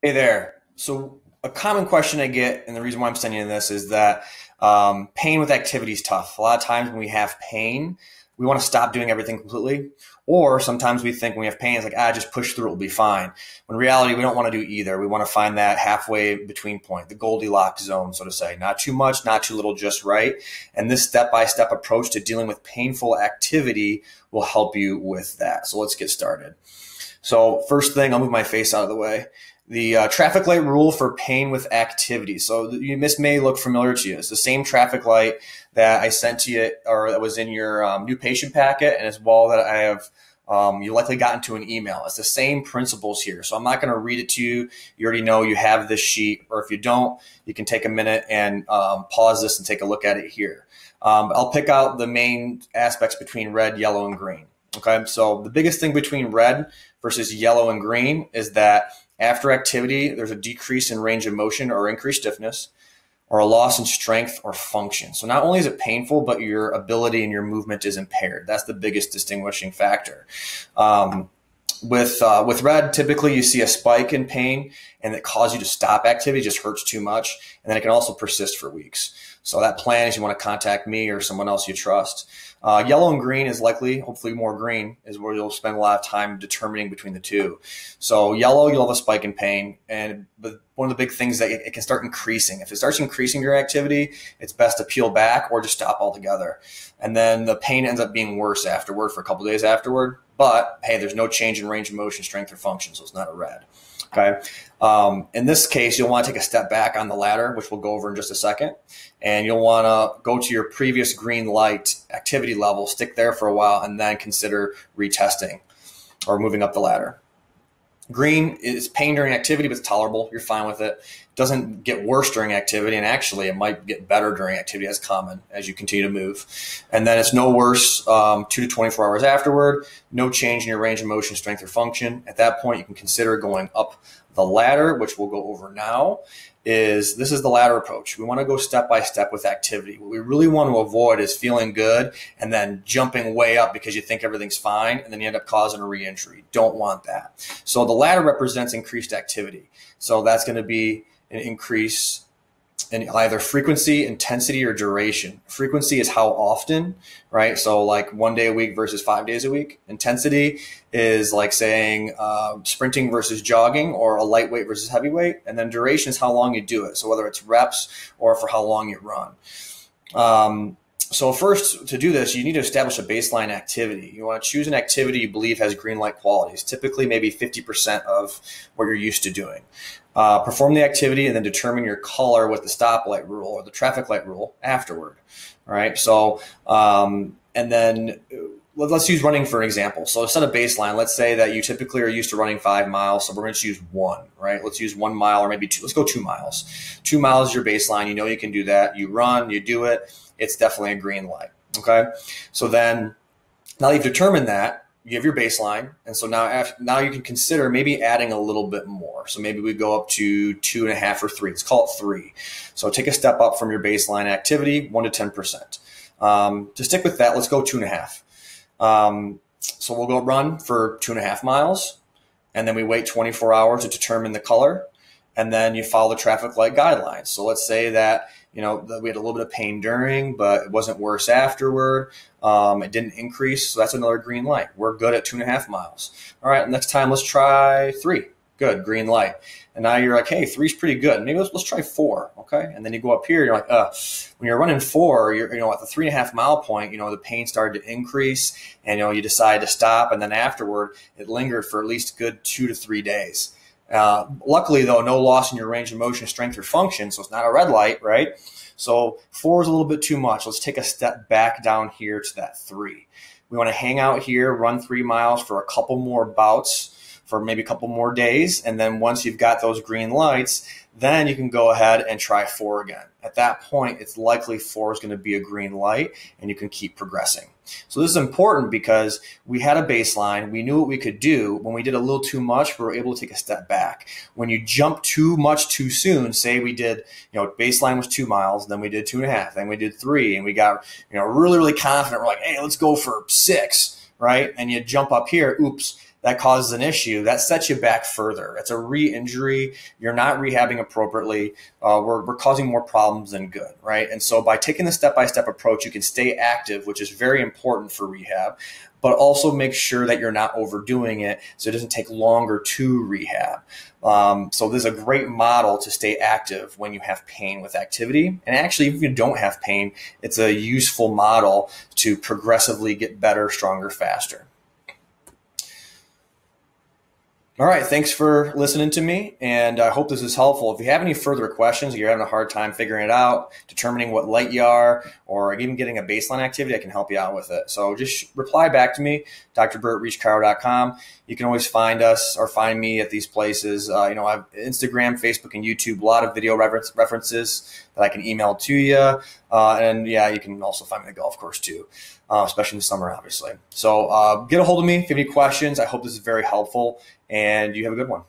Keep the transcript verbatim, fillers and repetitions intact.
Hey there. So a common question I get, and the reason why I'm sending you this, is that um, pain with activity is tough. A lot of times when we have pain, we want to stop doing everything completely. Or sometimes we think when we have pain, it's like, ah, just push through, it will be fine. When in reality, we don't want to do either. We want to find that halfway between point, the Goldilocks zone, so to say. Not too much, not too little, just right. And this step-by-step approach to dealing with painful activity will help you with that. So let's get started. So first thing, I'll move my face out of the way. The uh, traffic light rule for pain with activity. So you, this may look familiar to you. It's the same traffic light that I sent to you, or that was in your um, new patient packet, and as well that I have, um, you likely got into an email. It's the same principles here. So I'm not gonna read it to you. You already know you have this sheet, or if you don't, you can take a minute and um, pause this and take a look at it here. Um, I'll pick out the main aspects between red, yellow, and green. Okay, so the biggest thing between red versus yellow and green is that after activity, there's a decrease in range of motion or increased stiffness, or a loss in strength or function. So not only is it painful, but your ability and your movement is impaired. That's the biggest distinguishing factor. Um, with uh, with red, typically you see a spike in pain, and it causes you to stop activity, just hurts too much, and then it can also persist for weeks. So that plan is you want to contact me or someone else you trust. Uh, yellow and green is likely, hopefully more green, is where you'll spend a lot of time determining between the two. So yellow, you'll have a spike in pain, and but one of the big things that it, it can start increasing. If it starts increasing your activity, it's best to peel back or just stop altogether. And then the pain ends up being worse afterward for a couple days afterward. But hey, there's no change in range of motion, strength, or function, so it's not a red. Okay. Um, in this case, you'll want to take a step back on the ladder, which we'll go over in just a second. And you'll want to go to your previous green light activity level, stick there for a while, and then consider retesting or moving up the ladder. Green is pain during activity, but it's tolerable. You're fine with it. It doesn't get worse during activity, and actually it might get better during activity, as common as you continue to move. And then it's no worse um, two to twenty-four hours afterward, no change in your range of motion, strength, or function. At that point, you can consider going up the ladder, which we'll go over now. Is this is the ladder approach. We want to go step by step with activity. What we really want to avoid is feeling good and then jumping way up because you think everything's fine, and then you end up causing a re-injury. Don't want that. So the ladder represents increased activity. So that's going to be an increase in either frequency, intensity, or duration. Frequency is how often, right? So like one day a week versus five days a week. Intensity is like saying uh, sprinting versus jogging, or a lightweight versus heavyweight. And then duration is how long you do it. So whether it's reps or for how long you run. Um, so first, to do this, you need to establish a baseline activity. You want to choose an activity you believe has green light qualities, typically maybe fifty percent of what you're used to doing. Uh, perform the activity and then determine your color with the stoplight rule or the traffic light rule afterward. All right, so um, and then let's use running for an example. So instead of baseline, let's say that you typically are used to running five miles. So we're going to choose one, right? Let's use one mile or maybe two. Let's go two miles. Two miles is your baseline. You know you can do that. You run, you do it. It's definitely a green light, okay? So then now that you've determined that, you have your baseline. And so now, after, now you can consider maybe adding a little bit more. So maybe we go up to two and a half or three. Let's call it three. So take a step up from your baseline activity, one to ten percent. Um, to stick with that, let's go two and a half. Um, so we'll go run for two and a half miles, and then we wait twenty-four hours to determine the color, and then you follow the traffic light guidelines. So let's say that, you know, that we had a little bit of pain during, but it wasn't worse afterward. Um, it didn't increase. So that's another green light. We're good at two and a half miles. All right. Next time, let's try three. Good. Green light. And now you're like, hey, three's pretty good. Maybe let's, let's try four. Okay. And then you go up here, you're like, uh, when you're running four, you're, you know, at the three and a half mile point, you know, the pain started to increase, and, you know, you decide to stop. And then afterward, it lingered for at least a good two to three days. Uh, luckily though, no loss in your range of motion, strength, or function. So it's not a red light, right? So four is a little bit too much. Let's take a step back down here to that three. We want to hang out here, run three miles for a couple more bouts, for maybe a couple more days. And then once you've got those green lights, then you can go ahead and try four again. At that point, it's likely four is going to be a green light, and you can keep progressing. So this is important because we had a baseline. We knew what we could do. When we did a little too much, we were able to take a step back. When you jump too much too soon, say we did, you know, baseline was two miles, then we did two and a half, then we did three, and we got, you know, really, really confident. We're like, hey, let's go for six, right? And you jump up here, oops. that causes an issue, that sets you back further. It's a re-injury. You're not rehabbing appropriately. Uh, we're, we're causing more problems than good, right? And so by taking the step-by-step approach, you can stay active, which is very important for rehab, but also make sure that you're not overdoing it so it doesn't take longer to rehab. Um, so this is a great model to stay active when you have pain with activity. And actually, if you don't have pain, it's a useful model to progressively get better, stronger, faster. All right, thanks for listening to me, and I hope this is helpful. If you have any further questions, or you're having a hard time figuring it out, determining what light you are, or even getting a baseline activity, I can help you out with it. So just reply back to me, D R bert reach caro dot com. You can always find us or find me at these places. Uh, you know, I have Instagram, Facebook, and YouTube, a lot of video reference, references that I can email to you. Uh, and yeah, you can also find me at the golf course too, uh, especially in the summer, obviously. So uh, get a hold of me if you have any questions. I hope this is very helpful, and you have a good one.